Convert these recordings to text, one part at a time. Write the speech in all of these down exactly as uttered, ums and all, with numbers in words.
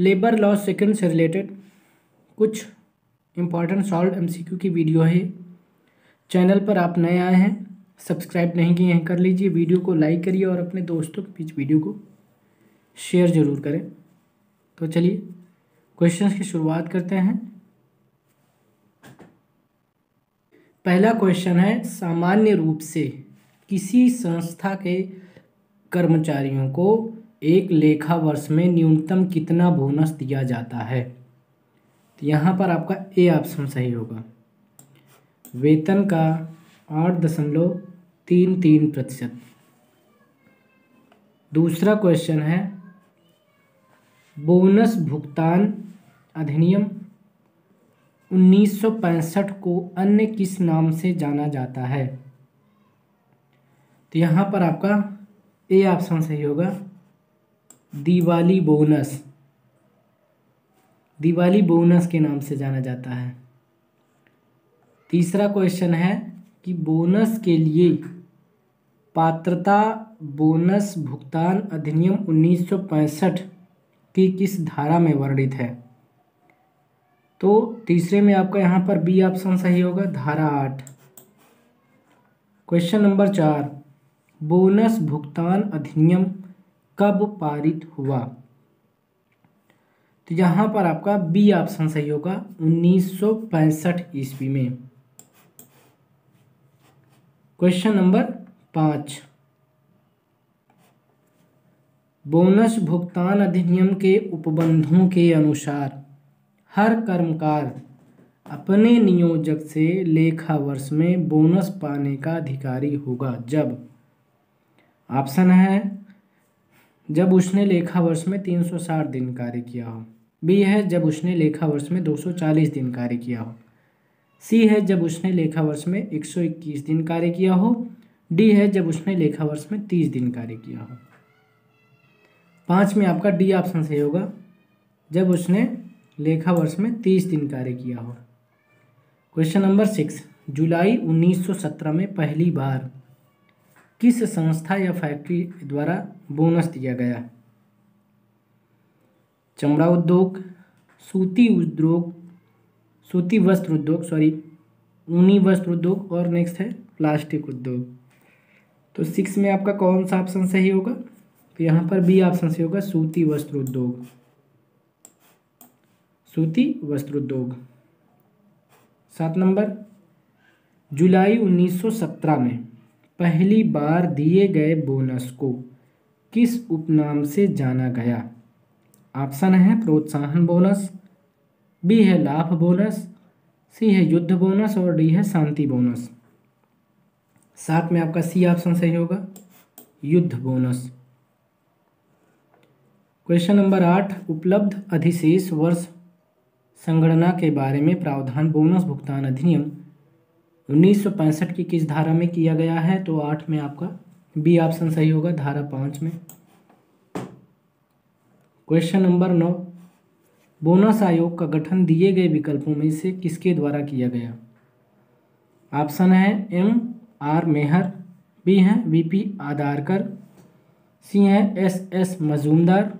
Labour law section से related कुछ important solve MCQ की वीडियो है। चैनल पर आप नए आए हैं, सब्सक्राइब नहीं किए हैं कर लीजिए, वीडियो को लाइक करिए और अपने दोस्तों के बीच वीडियो को शेयर ज़रूर करें। तो चलिए क्वेश्चंस की शुरुआत करते हैं। पहला क्वेश्चन है, सामान्य रूप से किसी संस्था के कर्मचारियों को एक लेखा वर्ष में न्यूनतम कितना बोनस दिया जाता है? तो यहाँ पर आपका ए ऑप्शन सही होगा, वेतन का आठ दशमलव तीन तीन प्रतिशत। दूसरा क्वेश्चन है, बोनस भुगतान अधिनियम उन्नीस सौ पैंसठ को अन्य किस नाम से जाना जाता है? तो यहाँ पर आपका ए ऑप्शन सही होगा, दिवाली बोनस, दिवाली बोनस के नाम से जाना जाता है। तीसरा क्वेश्चन है कि बोनस के लिए पात्रता बोनस भुगतान अधिनियम उन्नीस सौ पैंसठ की किस धारा में वर्णित है? तो तीसरे में आपका यहाँ पर बी ऑप्शन सही होगा, धारा आठ। क्वेश्चन नंबर चार, बोनस भुगतान अधिनियम कब पारित हुआ? तो यहाँ पर आपका बी ऑप्शन सही होगा, उन्नीस सौ पैंसठ ईस्वी में। क्वेश्चन नंबर पाँच, बोनस भुगतान अधिनियम के उपबंधों के अनुसार हर कर्मकार अपने नियोजक से लेखा वर्ष में बोनस पाने का अधिकारी होगा जब ऑप्शन है, जब उसने लेखा वर्ष में तीन सौ साठ दिन कार्य किया हो, बी है जब उसने लेखा वर्ष में दो सौ चालीस दिन कार्य किया हो, सी है जब उसने लेखा वर्ष में एक सौ इक्कीस दिन कार्य किया हो, डी है जब उसने लेखा वर्ष में तीस दिन कार्य किया हो। पाँच में आपका डी ऑप्शन सही होगा, जब उसने लेखा वर्ष में तीस दिन कार्य किया हो। क्वेश्चन नंबर सिक्स, जुलाई उन्नीस सौ सत्रह में पहली बार किस संस्था या फैक्ट्री द्वारा बोनस दिया गया? चमड़ा उद्योग, सूती उद्योग, सूती वस्त्र उद्योग सॉरी ऊनी वस्त्र उद्योग, और नेक्स्ट है प्लास्टिक उद्योग। तो सिक्स में आपका कौन सा ऑप्शन सही होगा? तो यहाँ पर बी ऑप्शन सही होगा, सूती वस्त्र उद्योग, सूती वस्त्र उद्योग। सात नंबर, जुलाई उन्नीस सौ सत्रह में पहली बार दिए गए बोनस को किस उपनाम से जाना गया? ऑप्शन है, प्रोत्साहन बोनस, बी है लाभ बोनस, सी है युद्ध बोनस, और डी है शांति बोनस। सात में आपका सी ऑप्शन सही होगा, युद्ध बोनस। क्वेश्चन नंबर आठ, उपलब्ध अधिशेष वर्ष संगणना के बारे में प्रावधान बोनस भुगतान अधिनियम उन्नीस सौ पैंसठ की किस धारा में किया गया है? तो आठ में आपका बी ऑप्शन सही होगा, धारा पाँच में। क्वेश्चन नंबर नौ, बोनस आयोग का गठन दिए गए विकल्पों में से किसके द्वारा किया गया? ऑप्शन है, एम आर मेहर, बी है वी पी आधारकर, सी है एस एस मजूमदार,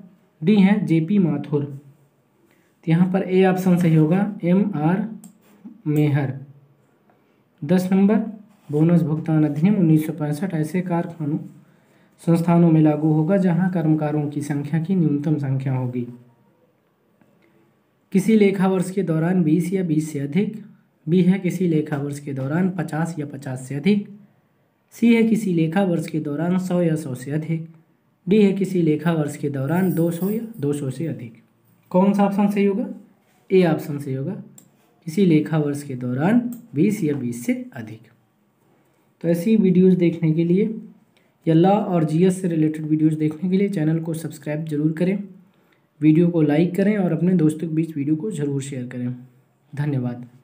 डी हैं जे पी माथुर। तो यहाँ पर ए ऑप्शन सही होगा, एम आर मेहर। दस नंबर, बोनस भुगतान अधिनियम उन्नीस सौ पैंसठ ऐसे कारखानों संस्थानों में लागू होगा जहां कर्मकारों की संख्या की न्यूनतम संख्या होगी। किसी लेखा वर्ष के दौरान बीस या बीस से अधिक, बी है किसी लेखा वर्ष के दौरान पचास या पचास से अधिक, सी है किसी लेखा वर्ष के दौरान सौ या सौ से अधिक, डी है किसी लेखा वर्ष के दौरान दो सौ या दो सौ से अधिक। कौन सा ऑप्शन सही होगा? ए ऑप्शन सही होगा, किसी लेखा वर्ष के दौरान बीस या बीस से अधिक। तो ऐसी वीडियोस देखने के लिए या लॉ और जीएस से रिलेटेड वीडियोस देखने के लिए चैनल को सब्सक्राइब जरूर करें, वीडियो को लाइक करें और अपने दोस्तों के बीच वीडियो को ज़रूर शेयर करें। धन्यवाद।